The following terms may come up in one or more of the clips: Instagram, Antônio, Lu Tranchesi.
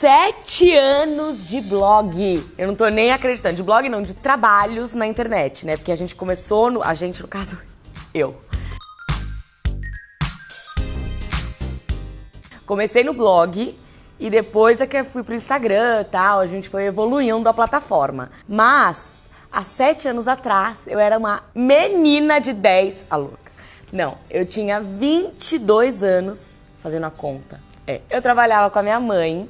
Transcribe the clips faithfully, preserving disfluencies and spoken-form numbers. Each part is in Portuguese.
Sete anos de blog. Eu não tô nem acreditando. De blog não, de trabalhos na internet, né? Porque a gente começou, no, a gente no caso, eu. Comecei no blog e depois é que fui pro Instagram e tal, a gente foi evoluindo a plataforma. Mas, há sete anos atrás, eu era uma menina de dez... Ah, louca. Não, eu tinha vinte e dois anos, fazendo a conta. É. Eu trabalhava com a minha mãe.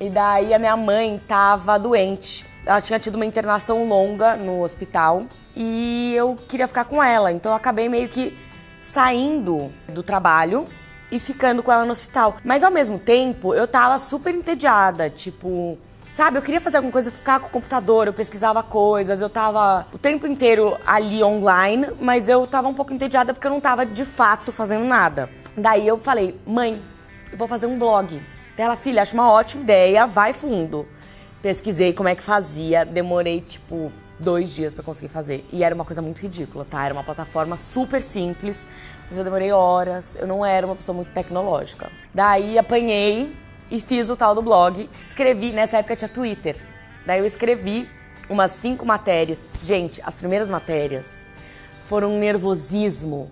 E daí a minha mãe tava doente, ela tinha tido uma internação longa no hospital e eu queria ficar com ela, então eu acabei meio que saindo do trabalho e ficando com ela no hospital. Mas ao mesmo tempo eu tava super entediada, tipo, sabe, eu queria fazer alguma coisa, ficar com o computador, eu pesquisava coisas, eu tava o tempo inteiro ali online, mas eu tava um pouco entediada porque eu não tava de fato fazendo nada. Daí eu falei, mãe, eu vou fazer um blog. Então ela, filha, acho uma ótima ideia, vai fundo. Pesquisei como é que fazia, demorei tipo dois dias pra conseguir fazer. E era uma coisa muito ridícula, tá? Era uma plataforma super simples, mas eu demorei horas, eu não era uma pessoa muito tecnológica. Daí apanhei e fiz o tal do blog. Escrevi, nessa época tinha Twitter. Daí eu escrevi umas cinco matérias. Gente, as primeiras matérias foram um nervosismo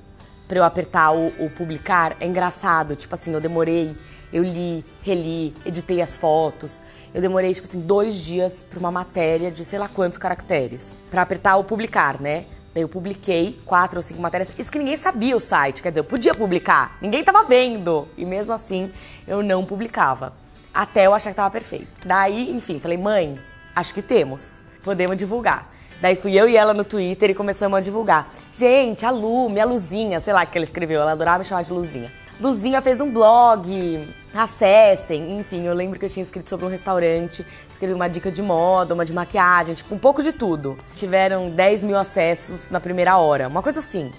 pra eu apertar o, o publicar. É engraçado, tipo assim, eu demorei. Eu li, reli, editei as fotos. Eu demorei, tipo assim, dois dias pra uma matéria de sei lá quantos caracteres. Pra apertar o publicar, né? Daí eu publiquei quatro ou cinco matérias. Isso que ninguém sabia o site, quer dizer, eu podia publicar. Ninguém tava vendo. E mesmo assim, eu não publicava. Até eu achar que tava perfeito. Daí, enfim, falei, mãe, acho que temos. Podemos divulgar. Daí fui eu e ela no Twitter e começamos a divulgar. Gente, a Lu, minha Luzinha, sei lá o que ela escreveu. Ela adorava me chamar de Luzinha. Luzinha fez um blog, acessem, enfim, eu lembro que eu tinha escrito sobre um restaurante, escrevi uma dica de moda, uma de maquiagem, tipo, um pouco de tudo. Tiveram dez mil acessos na primeira hora, uma coisa assim,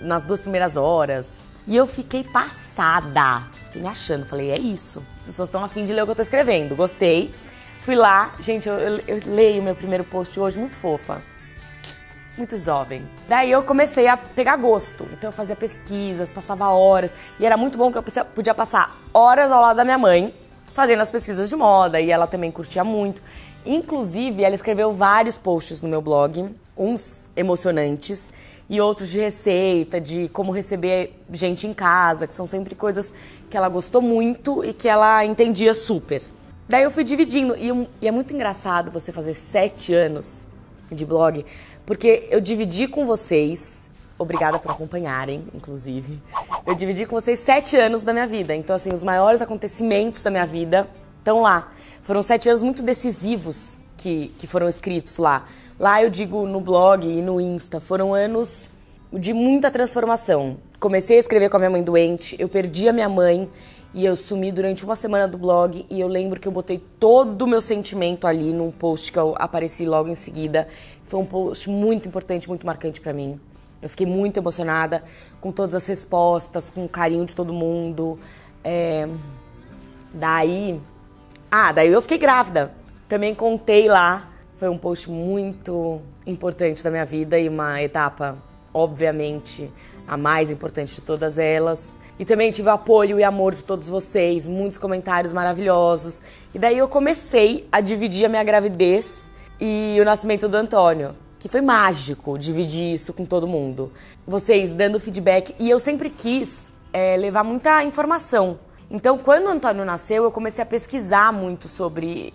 nas duas primeiras horas. E eu fiquei passada, fiquei me achando, falei, é isso. As pessoas estão afim de ler o que eu tô escrevendo, gostei. Fui lá, gente, eu, eu, eu leio meu primeiro post hoje, muito fofa. Muito jovem. Daí eu comecei a pegar gosto. Então eu fazia pesquisas, passava horas. E era muito bom que eu podia passar horas ao lado da minha mãe, fazendo as pesquisas de moda. E ela também curtia muito. Inclusive, ela escreveu vários posts no meu blog. Uns emocionantes e outros de receita, de como receber gente em casa. Que são sempre coisas que ela gostou muito e que ela entendia super. Daí eu fui dividindo. E, e é muito engraçado você fazer sete anos de blog, porque eu dividi com vocês, obrigada por acompanharem, inclusive, eu dividi com vocês sete anos da minha vida, então assim, os maiores acontecimentos da minha vida estão lá. Foram sete anos muito decisivos que, que foram escritos lá. Lá eu digo no blog e no Insta, foram anos de muita transformação. Comecei a escrever com a minha mãe doente, eu perdi a minha mãe e eu sumi durante uma semana do blog e eu lembro que eu botei todo o meu sentimento ali num post que eu apareci logo em seguida. Foi um post muito importante, muito marcante pra mim. Eu fiquei muito emocionada com todas as respostas, com o carinho de todo mundo. É... Daí... Ah, daí eu fiquei grávida. Também contei lá. Foi um post muito importante da minha vida e uma etapa, obviamente, a mais importante de todas elas. E também tive o apoio e amor de todos vocês, muitos comentários maravilhosos. E daí eu comecei a dividir a minha gravidez e o nascimento do Antônio, que foi mágico dividir isso com todo mundo. Vocês dando feedback, e eu sempre quis é, levar muita informação. Então, quando o Antônio nasceu, eu comecei a pesquisar muito sobre,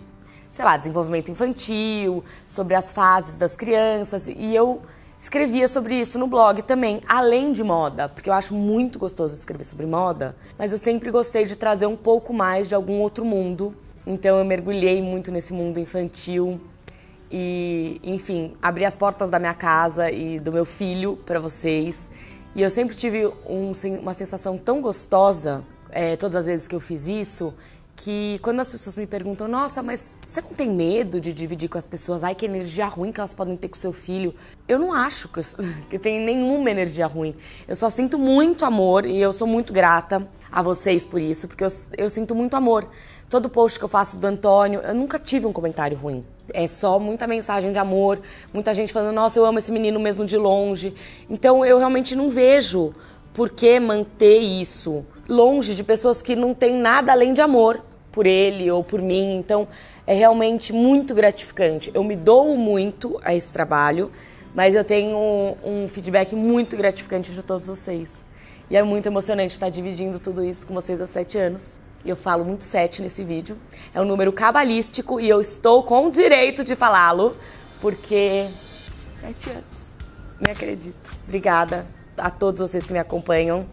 sei lá, desenvolvimento infantil, sobre as fases das crianças, e eu... escrevia sobre isso no blog também, além de moda, porque eu acho muito gostoso escrever sobre moda, mas eu sempre gostei de trazer um pouco mais de algum outro mundo. Então eu mergulhei muito nesse mundo infantil e, enfim, abri as portas da minha casa e do meu filho para vocês. E eu sempre tive um, uma sensação tão gostosa, é, todas as vezes que eu fiz isso, que quando as pessoas me perguntam, nossa, mas você não tem medo de dividir com as pessoas? Ai, que energia ruim que elas podem ter com o seu filho. Eu não acho que eu, que eu tenho nenhuma energia ruim. Eu só sinto muito amor e eu sou muito grata a vocês por isso, porque eu, eu sinto muito amor. Todo post que eu faço do Antônio, eu nunca tive um comentário ruim. É só muita mensagem de amor, muita gente falando, nossa, eu amo esse menino mesmo de longe. Então eu realmente não vejo por que manter isso longe de pessoas que não têm nada além de amor por ele ou por mim, então é realmente muito gratificante. Eu me dou muito a esse trabalho, mas eu tenho um feedback muito gratificante de todos vocês. E é muito emocionante estar dividindo tudo isso com vocês há sete anos. E eu falo muito sete nesse vídeo. É um número cabalístico e eu estou com o direito de falá-lo, porque sete anos. Me acredito. Obrigada a todos vocês que me acompanham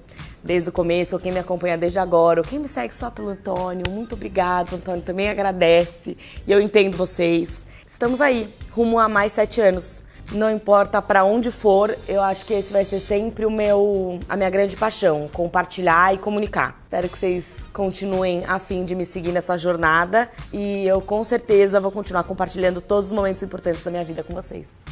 desde o começo, ou quem me acompanha desde agora, ou quem me segue só pelo Antônio. Muito obrigada, Antônio também agradece. E eu entendo vocês. Estamos aí, rumo a mais sete anos. Não importa para onde for, eu acho que esse vai ser sempre o meu, a minha grande paixão, compartilhar e comunicar. Espero que vocês continuem a fim de me seguir nessa jornada e eu com certeza vou continuar compartilhando todos os momentos importantes da minha vida com vocês.